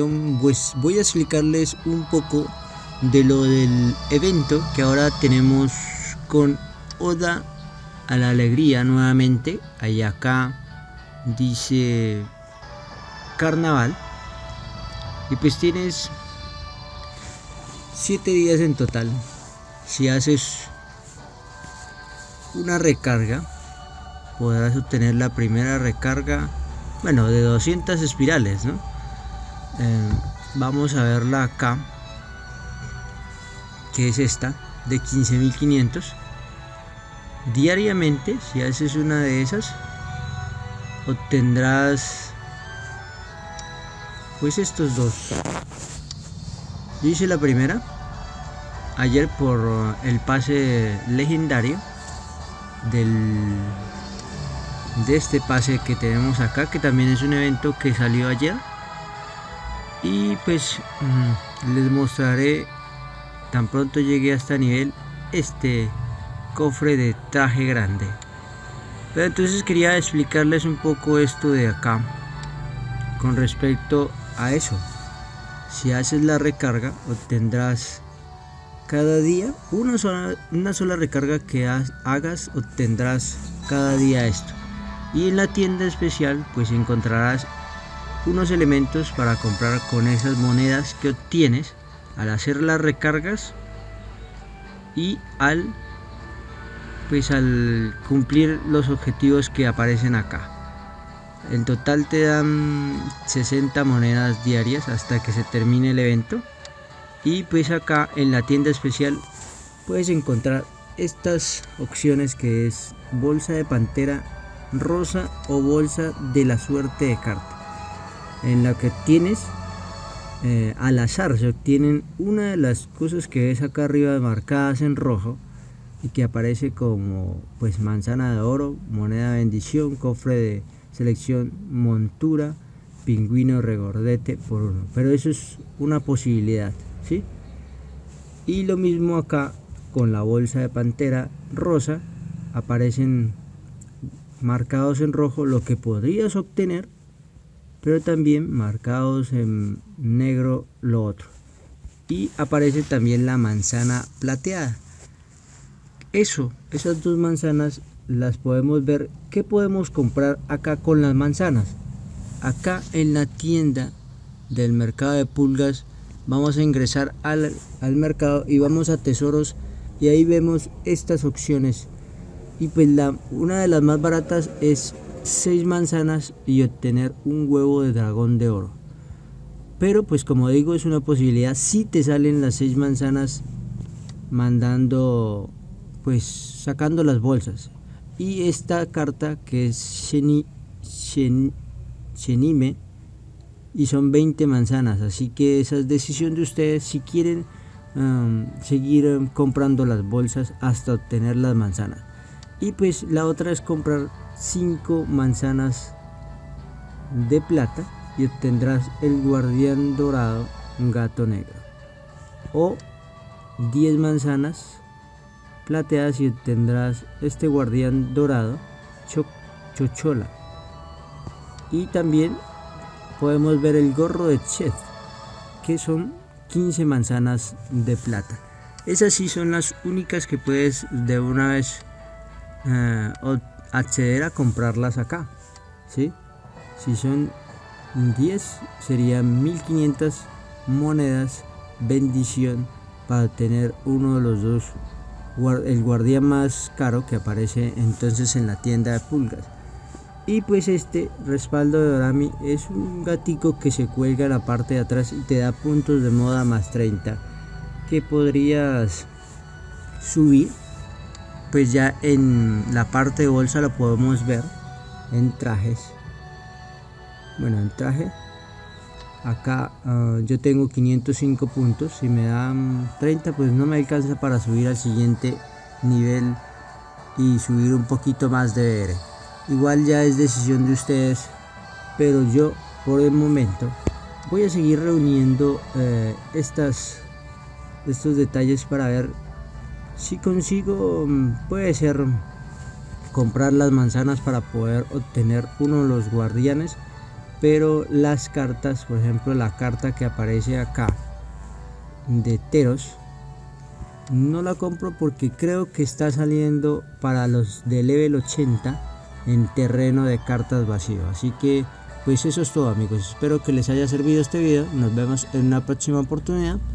ocasión pues voy a explicarles un poco de lo del evento que ahora tenemos con Oda a la Alegría nuevamente. Ahí acá dice Carnaval. Y pues tienes 7 días en total. Si haces una recarga, podrás obtener la primera recarga, bueno, de 200 espirales, ¿no? Vamos a verla acá, que es esta, de 15.500. Diariamente, si haces una de esas, obtendrás pues estos dos. Yo hice la primera ayer por el pase legendario de este pase que tenemos acá, que también es un evento que salió ayer, y pues les mostraré tan pronto llegué hasta nivel este cofre de traje grande. Pero entonces quería explicarles un poco esto de acá con respecto a eso. Si haces la recarga, obtendrás cada día una sola recarga que hagas, obtendrás cada día esto. Y en la tienda especial pues encontrarás unos elementos para comprar con esas monedas que obtienes al hacer las recargas y al cumplir los objetivos que aparecen acá. En total te dan 60 monedas diarias hasta que se termine el evento. Y pues acá en la tienda especial puedes encontrar estas opciones, que es bolsa de pantera rosa o bolsa de la suerte de carta, en la que tienes al azar se obtienen una de las cosas que ves acá arriba marcadas en rojo y que aparece como pues manzana de oro, moneda de bendición, cofre de selección, montura, pingüino regordete por uno. Pero eso es una posibilidad, ¿sí? Y lo mismo acá con la bolsa de pantera rosa, aparecen marcados en rojo lo que podrías obtener, pero también marcados en negro lo otro. Y aparece también la manzana plateada. Esas dos manzanas las podemos ver. ¿Qué podemos comprar acá con las manzanas? Acá en la tienda del mercado de pulgas vamos a ingresar al mercado y vamos a tesoros, y ahí vemos estas opciones. Y pues una de las más baratas es 6 manzanas y obtener un huevo de dragón de oro. Pero pues como digo, es una posibilidad. Si te salen las 6 manzanas sacando las bolsas. Y esta carta que es Shenime, y son 20 manzanas, así que esa es decisión de ustedes si quieren seguir comprando las bolsas hasta obtener las manzanas. Y pues la otra es comprar 5 manzanas de plata y obtendrás el guardián dorado, un gato negro, o 10 manzanas plateadas y obtendrás este guardián dorado, chochola. Y también podemos ver el gorro de chef, que son 15 manzanas de plata. Esas sí son las únicas que puedes de una vez acceder a comprarlas acá, ¿sí? Si son 10, serían 1500 monedas bendición para obtener uno de los dos, el guardián más caro que aparece entonces en la tienda de pulgas. Y pues este respaldo de Dorami es un gatico que se cuelga en la parte de atrás y te da puntos de moda más 30 que podrías subir. Pues ya en la parte de bolsa la podemos ver en trajes. Bueno, en traje acá yo tengo 505 puntos. Si me dan 30 pues no me alcanza para subir al siguiente nivel y subir un poquito más de BR. Igual ya es decisión de ustedes, pero yo por el momento voy a seguir reuniendo estos detalles para ver si consigo, puede ser, comprar las manzanas para poder obtener uno de los guardianes Pero las cartas, por ejemplo la carta que aparece acá de Teros, no la compro porque creo que está saliendo para los de level 80 en terreno de cartas vacío. Así que pues eso es todo, amigos. Espero que les haya servido este video. Nos vemos en una próxima oportunidad.